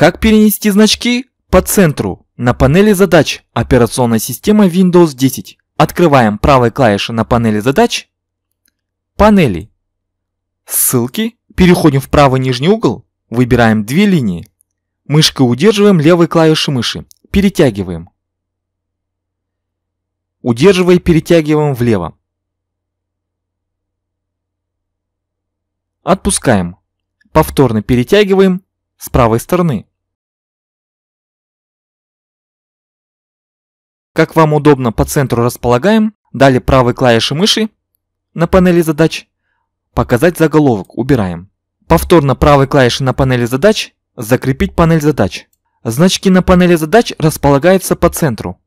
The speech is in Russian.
Как перенести значки по центру на панели задач операционной системы Windows 10? Открываем правой клавишей на панели задач панели. Ссылки. Переходим в правый нижний угол. Выбираем две линии. Мышкой удерживаем левой клавишей мыши. Перетягиваем. Удерживая, перетягиваем влево. Отпускаем. Повторно перетягиваем с правой стороны. Как вам удобно, по центру располагаем, далее правой клавишей мыши на панели задач «Показать заголовок» убираем. Повторно правой клавишей на панели задач «Закрепить панель задач». Значки на панели задач располагаются по центру.